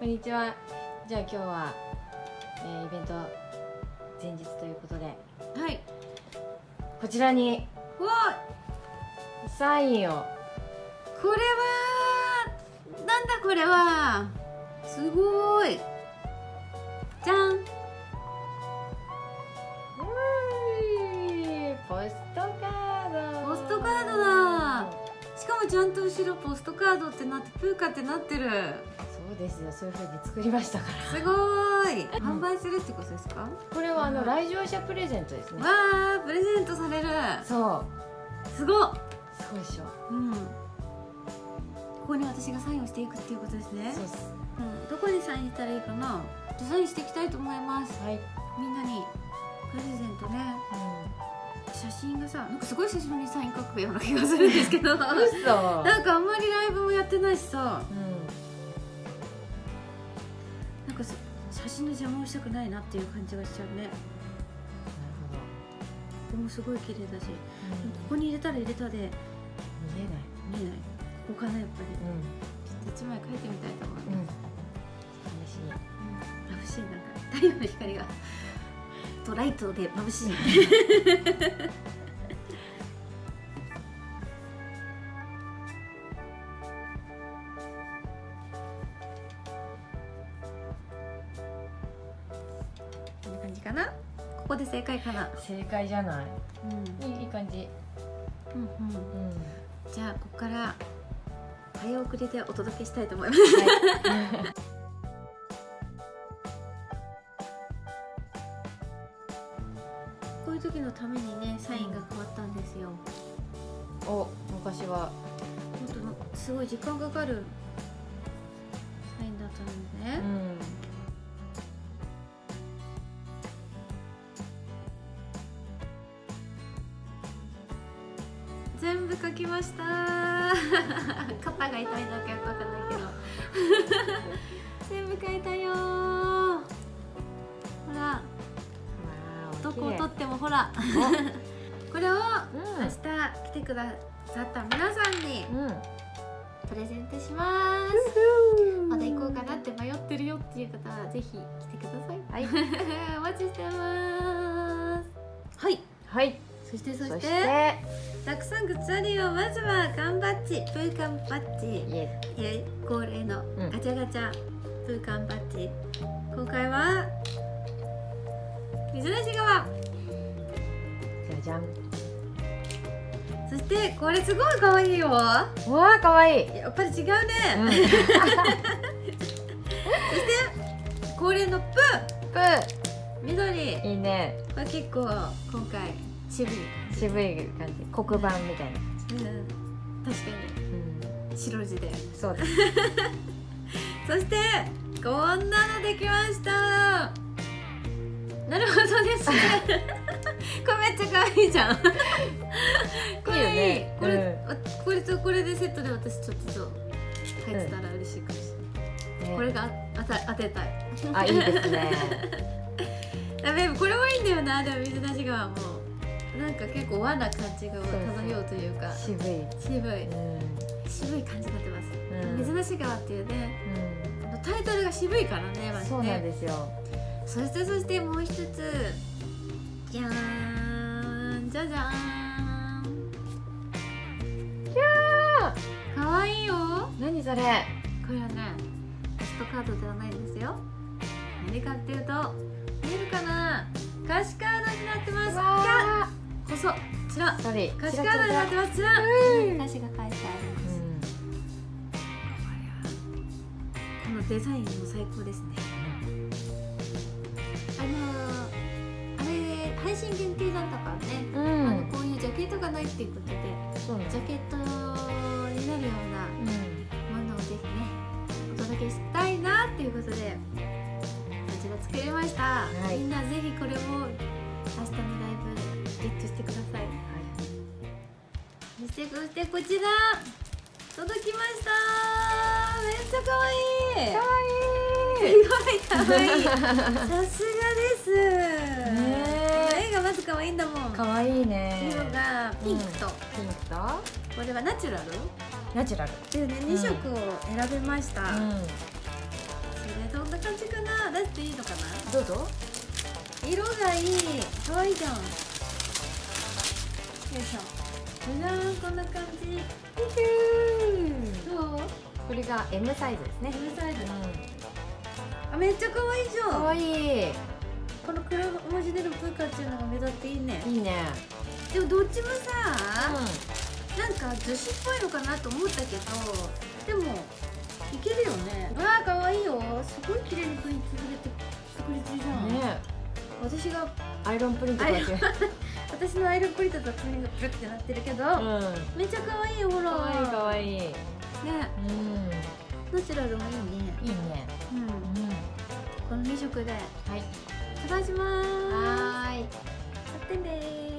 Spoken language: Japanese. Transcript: こんにちは。じゃあ今日は、イベント前日ということで、はい、こちらにうわサインを。これはなんだ、これはすごーい。じゃん、ポストカード、ポストカードだ。しかもちゃんと後ろポストカードってなってプーカってなってる。そうですよ、そういう風に作りましたから。すごーい。販売するってことですか？これは来場者プレゼントですね。わー、プレゼントされる。そう、すごっ。そうでしょ。うん、ここに私がサインをしていくっていうことですね。そうです。うん、どこにサインしたらいいかな。サインしていきたいと思います。はい、みんなにプレゼントね。写真がさ、なんかすごい久しぶりにサイン書くような気がするんですけどなんかあんまりライブもやってないしさ、なんか写真の邪魔をしたくないなっていう感じがしちゃうね。なるほど。ここもすごい綺麗だし、ここに入れたら入れたで見えない、見えない。ここかな、やっぱり。ちょっと一枚書いてみたいと思います。眩しい、なんか太陽の光がドライトで眩しい。こんな感じかな。ここで正解かな。正解じゃない。うん、いい感じ。じゃあここから早送りでお届けしたいと思います。はい時のためにね、サインが変わったんですよ。お、昔は本当すごい時間かかるサインだったんですね。全部書きました。肩が痛いのかよくわかんないけど全部書いたよー。ほら。どこを撮ってもほらこれを明日来てくださった皆さんにプレゼントします。まだ行こうかなって迷ってるよっていう方はぜひ来てください。はいお待ちしてます。はいはい。そしてたくさんグッズあるよ。まずは缶バッジ、プーカンバッジ、恒例のガチャガチャプーカンバッジ。今回は珍し側。じゃじゃん。そしてこれすごい可愛いよ。わあ可愛い。やっぱり違うね。そして恒例のプー。緑。いいね。これ結構今回渋い感じ。黒板みたいな。うん、確かに。白字で。そうです。そしてこんなのできました。なるほどですね。これめっちゃ可愛いじゃん。これいい。これとこれでセットで私ちょっと入ってたら嬉しいかもしれない。これが当てたい。あ、いいですね。だめ、これもいいんだよな。でも水出しがもうなんか結構和な感じが漂うというか、渋い感じになってます。水出し川っていうね、タイトルが渋いからね、まずね。そうなんですよ。そしてもう一つ、じゃーん、じゃじゃーん、きゃー、かわいいよ。何それ。これはね、ポストカードではないんですよ。何かっていうと、見えるかな、歌詞カードになってます。きゃー、細っ、ちら、歌詞カードになってます。ちら、歌詞が書いてあります。このデザインも最高ですね。配信限定だったからね。こういうジャケットがないっていうことで、ジャケットになるようなものをぜひね、お届けしたいなっていうことでこちら作りました。みんなぜひこれも明日のライブゲットしてください。そしてこちら届きました。めっちゃかわいい。すごいかわいい。さすがですね。まず可愛いんだもん。可愛いね。色がピンクと。これはナチュラル。ナチュラル。でね、2色を選びました。す感じかな。出していいのかな。どうぞ。色がいい。可愛いじゃん。よいしょ。じゃーん、こんな感じ。どう？これが M サイズですね。M サイズ。あ、めっちゃ可愛いじゃん。可愛い。この黒文字でのプカっていうのが目立っていいね。いいね。でもどっちもさ、なんか樹脂っぽいのかなと思ったけど、でもいけるよね。わあ、可愛いよ。すごい綺麗にプリントされて作りついじゃん。ね。私がアイロンプリントだけ。私のアイロンプリントとプリントプルってなってるけど、めっちゃ可愛いよほら。可愛い可愛い。ね。ナチュラルもいいね。いいね。この2色で。はい。飛ばします。はい。買ってね。